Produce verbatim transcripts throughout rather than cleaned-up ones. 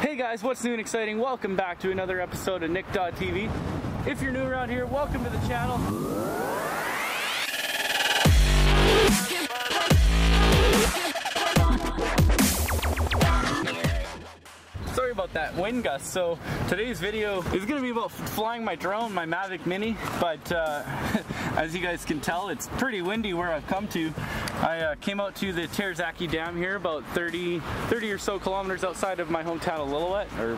Hey guys, what's new and exciting? Welcome back to another episode of Nick Dodd T V. If you're new around here, welcome to the channel. Sorry about that wind gust. So today's video is going to be about flying my drone, my Mavic Mini, but uh, as you guys can tell, it's pretty windy where I've come to. I uh, came out to the Terazaki Dam here, about thirty, thirty or so kilometers outside of my hometown of Lillooet, or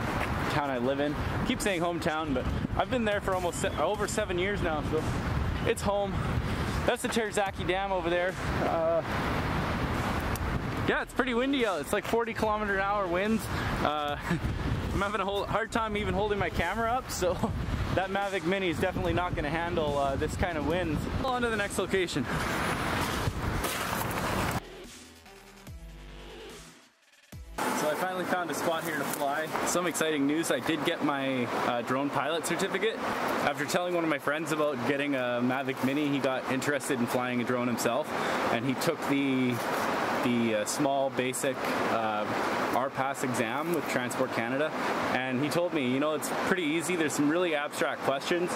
town I live in. I keep saying hometown, but I've been there for almost se over seven years now, so it's home. That's the Terazaki Dam over there. Uh, yeah, it's pretty windy out. It's like forty kilometer an hour winds. Uh, I'm having a whole hard time even holding my camera up, so that Mavic Mini is definitely not going to handle uh, this kind of winds. On to the next location. So I finally found a spot here to fly. Some exciting news, I did get my uh, drone pilot certificate. After telling one of my friends about getting a Mavic Mini, he got interested in flying a drone himself, and he took the, the uh, small basic uh, R P A S exam with Transport Canada, and he told me, you know, it's pretty easy, there's some really abstract questions.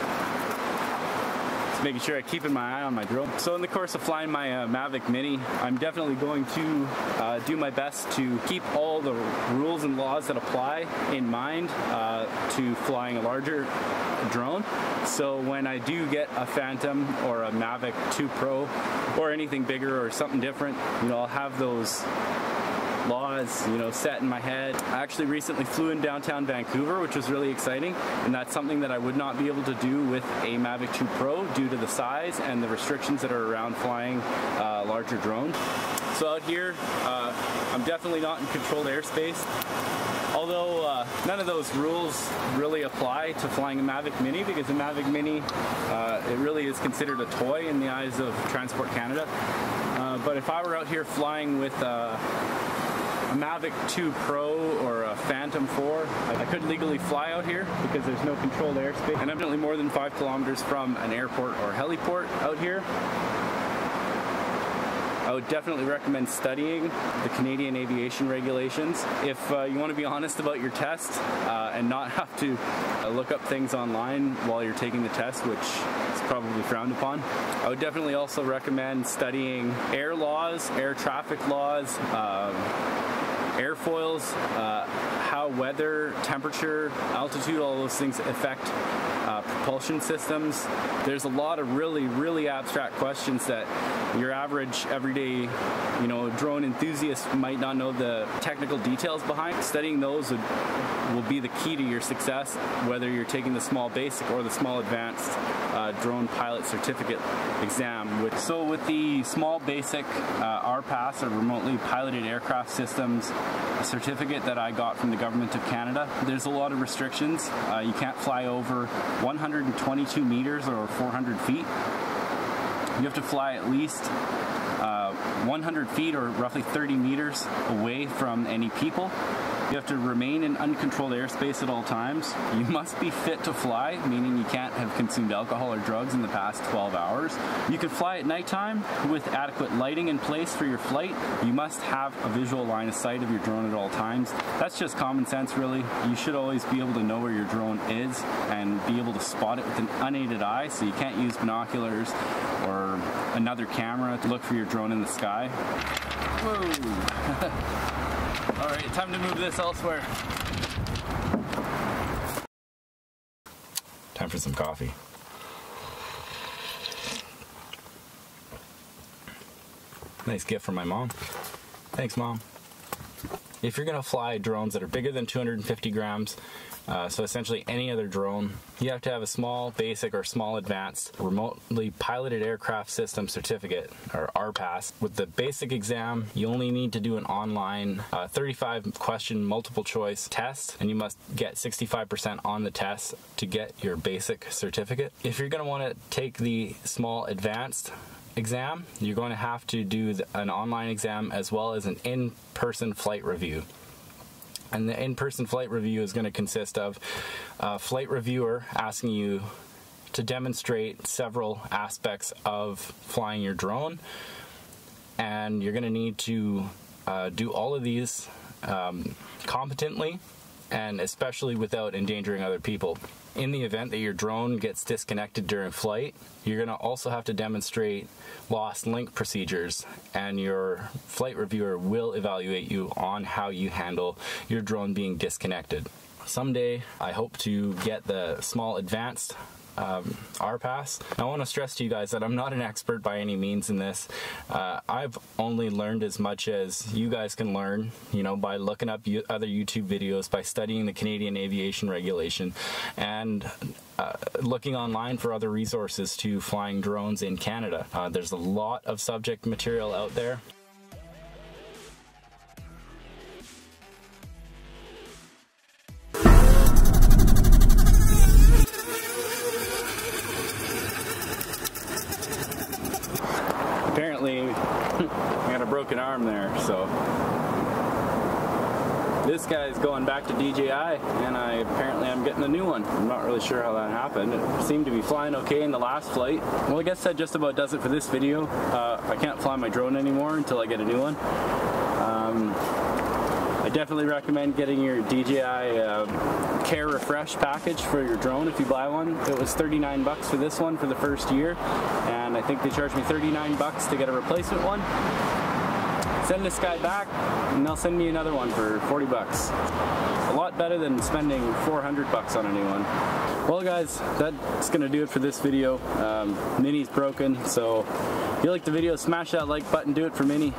Making sure I keep my eye on my drone. So in the course of flying my uh, Mavic Mini, I'm definitely going to uh, do my best to keep all the rules and laws that apply in mind uh, to flying a larger drone. So when I do get a Phantom or a Mavic two Pro or anything bigger or something different, you know, I'll have those laws, you know, set in my head. I actually recently flew in downtown Vancouver, which was really exciting, and that's something that I would not be able to do with a Mavic two Pro due to the size and the restrictions that are around flying uh, larger drones. So out here, uh, I'm definitely not in controlled airspace. Although uh, none of those rules really apply to flying a Mavic Mini, because the Mavic Mini, uh, it really is considered a toy in the eyes of Transport Canada. Uh, but if I were out here flying with uh, a Mavic two Pro or a Phantom four, I couldn't legally fly out here because there's no controlled airspace. And I'm definitely more than five kilometers from an airport or heliport out here. I would definitely recommend studying the Canadian Aviation Regulations. If uh, you want to be honest about your test uh, and not have to uh, look up things online while you're taking the test, which is probably frowned upon. I would definitely also recommend studying air laws, air traffic laws, um, airfoils, uh, how weather, temperature, altitude, all those things affect uh, propulsion systems. There's a lot of really, really abstract questions that your average, everyday, you know, drone enthusiast might not know the technical details behind. Studying those would, will be the key to your success, whether you're taking the small basic or the small advanced uh, drone pilot certificate exam. With, so with the small basic uh, R P A S, or remotely piloted aircraft systems, a certificate that I got from the government of Canada. There's a lot of restrictions. Uh, you can't fly over one hundred twenty-two meters or four hundred feet. You have to fly at least uh, one hundred feet or roughly thirty meters away from any people. You have to remain in uncontrolled airspace at all times. You must be fit to fly, meaning you can't have consumed alcohol or drugs in the past twelve hours. You can fly at nighttime with adequate lighting in place for your flight. You must have a visual line of sight of your drone at all times. That's just common sense, really. You should always be able to know where your drone is and be able to spot it with an unaided eye, so you can't use binoculars or another camera to look for your drone in the sky. Whoa. All right, time to move this elsewhere. Time for some coffee. Nice gift from my mom. Thanks, Mom. If you're gonna fly drones that are bigger than two hundred fifty grams, uh, so essentially any other drone, you have to have a small basic or small advanced remotely piloted aircraft system certificate, or R P A S. With the basic exam, you only need to do an online uh, thirty-five question multiple choice test, and you must get sixty-five percent on the test to get your basic certificate. If you're gonna wanna take the small advanced exam, you're going to have to do an online exam as well as an in-person flight review. And the in-person flight review is going to consist of a flight reviewer asking you to demonstrate several aspects of flying your drone, and you're going to need to uh, do all of these um, competently, and especially without endangering other people. In the event that your drone gets disconnected during flight, you're going to also have to demonstrate lost link procedures, and your flight reviewer will evaluate you on how you handle your drone being disconnected. Someday, I hope to get the small advanced um, R P A S. I want to stress to you guys that I'm not an expert by any means in this. Uh, I've only learned as much as you guys can learn, you know, by looking up other YouTube videos, by studying the Canadian Aviation Regulation, and Uh, looking online for other resources to flying drones in Canada. Uh, there's a lot of subject material out there. Apparently, I got a broken arm there, so. This guy's going back to D J I, and I apparently I'm getting a new one. I'm not really sure how that happened. It seemed to be flying okay in the last flight. Well, I guess that just about does it for this video. Uh, I can't fly my drone anymore until I get a new one. Um, I definitely recommend getting your D J I uh, Care Refresh package for your drone if you buy one. It was thirty-nine bucks for this one for the first year, and I think they charged me thirty-nine bucks to get a replacement one. Send this guy back, and they'll send me another one for forty bucks. A lot better than spending four hundred bucks on a new one. Well guys, that's gonna do it for this video. Um, Mini's broken, so if you liked the video, smash that like button, do it for Mini.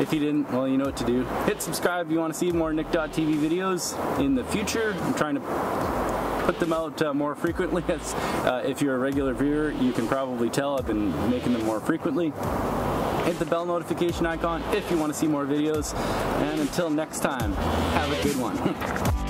If you didn't, well, you know what to do. Hit subscribe if you wanna see more Nick Dot T V videos in the future. I'm trying to put them out uh, more frequently. As, uh, if you're a regular viewer, you can probably tell I've been making them more frequently. Hit the bell notification icon if you want to see more videos, and until next time, have a good one.